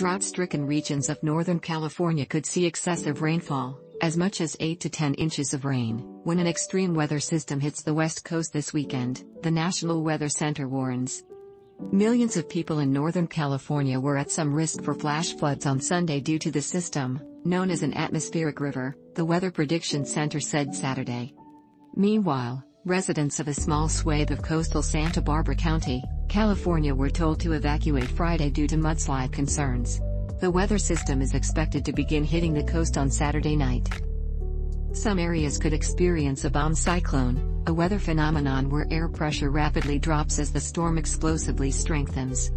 Drought-stricken regions of Northern California could see excessive rainfall, as much as 8 to 10 inches of rain, when an extreme weather system hits the West Coast this weekend, the National Weather Center warns. Millions of people in Northern California were at some risk for flash floods on Sunday due to the system, known as an atmospheric river, the Weather Prediction Center said Saturday. Meanwhile, residents of a small swathe of coastal Santa Barbara County, California were told to evacuate Friday due to mudslide concerns. The weather system is expected to begin hitting the coast on Saturday night. Some areas could experience a bomb cyclone, a weather phenomenon where air pressure rapidly drops as the storm explosively strengthens.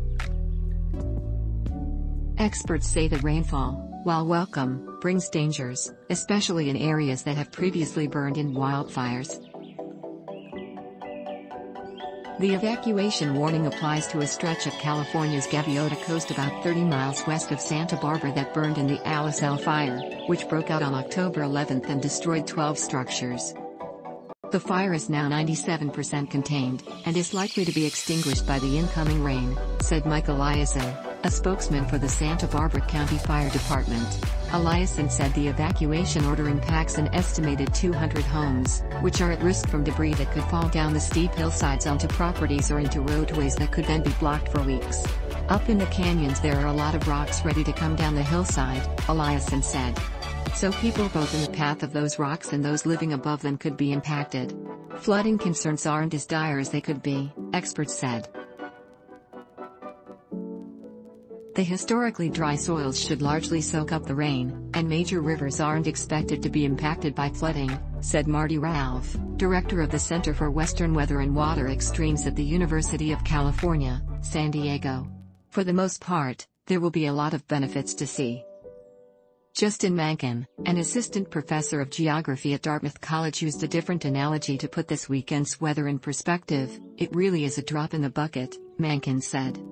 Experts say that rainfall, while welcome, brings dangers, especially in areas that have previously burned in wildfires. The evacuation warning applies to a stretch of California's Gaviota coast about 30 miles west of Santa Barbara that burned in the Alisal Fire, which broke out on October 11th and destroyed 12 structures. The fire is now 97% contained, and is likely to be extinguished by the incoming rain, said Mike Eliason, a spokesman for the Santa Barbara County Fire Department. Eliason said the evacuation order impacts an estimated 200 homes, which are at risk from debris that could fall down the steep hillsides onto properties or into roadways that could then be blocked for weeks. Up in the canyons there are a lot of rocks ready to come down the hillside, Eliason said. So people both in the path of those rocks and those living above them could be impacted. Flooding concerns aren't as dire as they could be, experts said. The historically dry soils should largely soak up the rain, and major rivers aren't expected to be impacted by flooding, said Marty Ralph, director of the Center for Western Weather and Water Extremes at the University of California, San Diego. For the most part, there will be a lot of benefits to see. Justin Mankin, an assistant professor of geography at Dartmouth College, used a different analogy to put this weekend's weather in perspective. It really is a drop in the bucket, Mankin said.